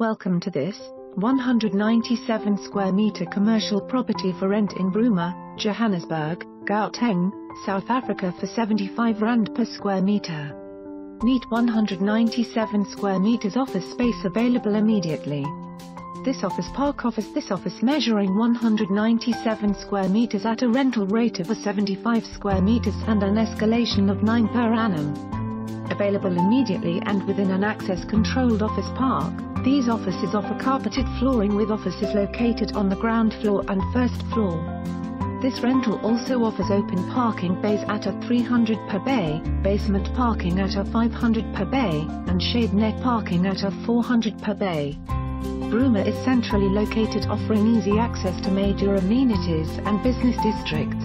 Welcome to this 197 square meter commercial property for rent in Bruma, Johannesburg, Gauteng, South Africa for R75 per square meter. Neat 197 square meters office space available immediately. This office park offers this office measuring 197 square meters at a rental rate of R75 square meters and an escalation of 9 per annum. Available immediately and within an access-controlled office park, these offices offer carpeted flooring with offices located on the ground floor and first floor. This rental also offers open parking bays at R300 per bay, basement parking at R500 per bay, and shade net parking at R400 per bay. Bruma is centrally located, offering easy access to major amenities and business districts.